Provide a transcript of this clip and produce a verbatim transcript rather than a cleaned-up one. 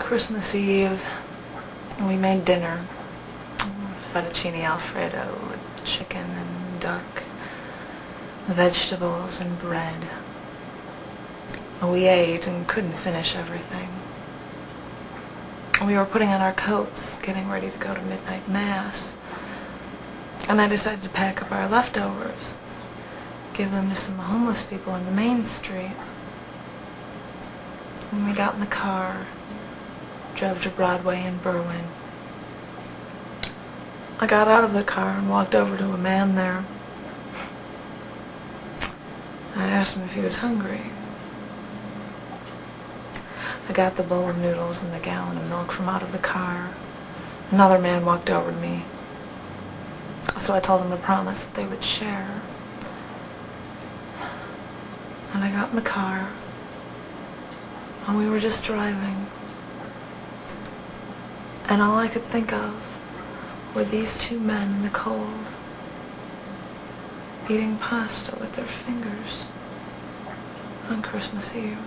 Christmas Eve, we made dinner. Fettuccine Alfredo with chicken and duck, vegetables and bread. We ate and couldn't finish everything. We were putting on our coats, getting ready to go to midnight mass, and I decided to pack up our leftovers, give them to some homeless people in the main street. And we got in the car, drove to Broadway in Berwyn. I got out of the car and walked over to a man there. I asked him if he was hungry. I got the bowl of noodles and the gallon of milk from out of the car. Another man walked over to me, so I told him to promise that they would share. And I got in the car, and we were just driving. And all I could think of were these two men in the cold, eating pasta with their fingers on Christmas Eve.